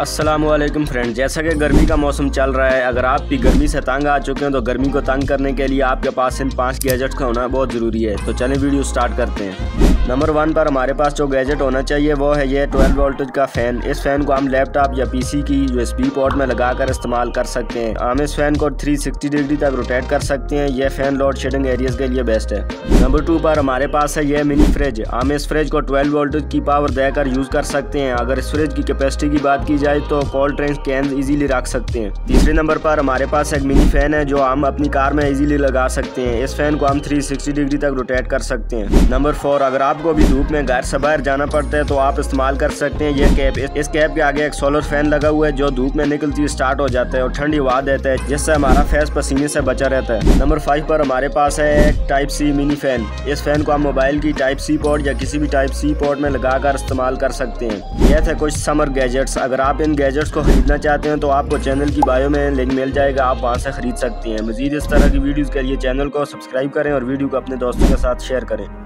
अस्सलामुअलैकुम फ्रेंड, जैसा कि गर्मी का मौसम चल रहा है, अगर आप भी गर्मी से तंग आ चुके हैं तो गर्मी को तंग करने के लिए आपके पास इन 5 गैजेट का होना बहुत ज़रूरी है। तो चलें वीडियो स्टार्ट करते हैं। नंबर 1 पर हमारे पास जो गैजेट होना चाहिए वो है ये 12 वोल्टेज का फ़ैन। इस फ़ैन को हम लैपटॉप या पीसी की USB पोर्ट में लगा कर इस्तेमाल कर सकते हैं। हम इस फ़ैन को 360 डिग्री तक रोटेट कर सकते हैं। यह फ़ैन लोड शेडिंग एरियाज़ के लिए बेस्ट है। नंबर 2 पर हमारे पास है यह मिनी फ्रिज। हम इस फ्रिज को 12 वोल्टेज की पावर देकर यूज़ कर सकते हैं। अगर इस फ्रिज की कैपेसिटी की बात की जाए तो कोल्ड ड्रिंक्स कैन इजीली रख सकते हैं। तीसरे नंबर पर हमारे पास एक मिनी फैन है जो हम अपनी कार में इजीली लगा सकते हैं। इस फैन को हम 360 डिग्री तक रोटेट कर सकते हैं। नंबर 4, अगर आपको भी धूप में घर से बाहर जाना पड़ता है तो आप इस्तेमाल कर सकते हैं यह कैप। इस कैप के आगे एक सोलर फैन लगा हुआ है जो धूप में निकलती स्टार्ट हो जाता है और ठंडी हवा देता है, जिससे हमारा फेस पसीने से बचा रहता है। नंबर 5 पर हमारे पास है एक Type-C मिनी फैन। इस फैन को हम मोबाइल की Type-C पोर्ट या किसी भी Type-C पोर्ट में लगा कर इस्तेमाल कर सकते हैं। यह थे कुछ समर गैजेट्स। अगर आप इन गैजेट्स को खरीदना चाहते हैं तो आपको चैनल की बायो में लिंक मिल जाएगा, आप वहां से खरीद सकते हैं। मजीद इस तरह की वीडियोस के लिए चैनल को सब्सक्राइब करें और वीडियो को अपने दोस्तों के साथ शेयर करें।